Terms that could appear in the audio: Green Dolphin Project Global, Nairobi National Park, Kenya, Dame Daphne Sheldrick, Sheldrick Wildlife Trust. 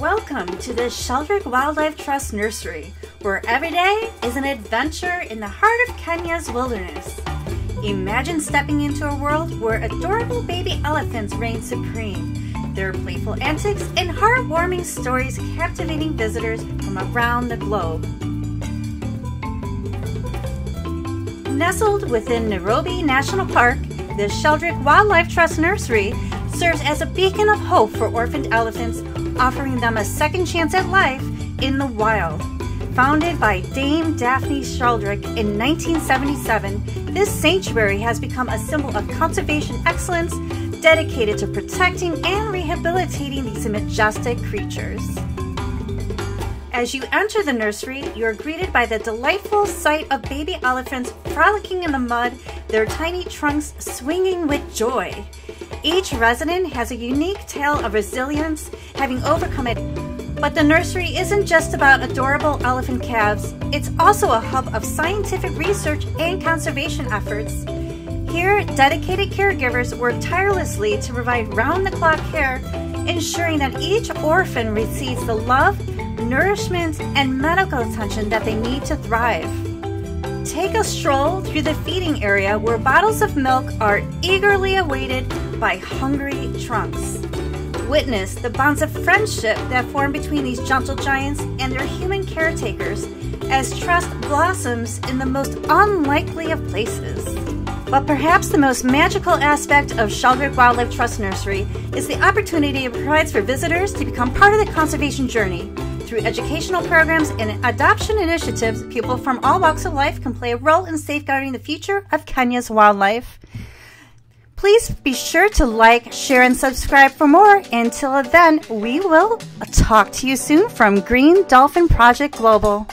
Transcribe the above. Welcome to the Sheldrick Wildlife Trust Nursery, where every day is an adventure in the heart of Kenya's wilderness. Imagine stepping into a world where adorable baby elephants reign supreme, their playful antics and heartwarming stories captivating visitors from around the globe. Nestled within Nairobi National Park, the Sheldrick Wildlife Trust Nursery serves as a beacon of hope for orphaned elephants, offering them a second chance at life in the wild. Founded by Dame Daphne Sheldrick in 1977, this sanctuary has become a symbol of conservation excellence dedicated to protecting and rehabilitating these majestic creatures. As you enter the nursery, you are greeted by the delightful sight of baby elephants frolicking in the mud, their tiny trunks swinging with joy. Each resident has a unique tale of resilience, having overcome it. But the nursery isn't just about adorable elephant calves, it's also a hub of scientific research and conservation efforts. Here, dedicated caregivers work tirelessly to provide round-the-clock care, ensuring that each orphan receives the love, nourishment, and medical attention that they need to thrive. Take a stroll through the feeding area where bottles of milk are eagerly awaited by hungry trunks. Witness the bonds of friendship that form between these gentle giants and their human caretakers as trust blossoms in the most unlikely of places. But perhaps the most magical aspect of Sheldrick Wildlife Trust Nursery is the opportunity it provides for visitors to become part of the conservation journey. Through educational programs and adoption initiatives, people from all walks of life can play a role in safeguarding the future of Kenya's wildlife. Please be sure to like, share, and subscribe for more. Until then, we will talk to you soon from Green Dolphin Project Global.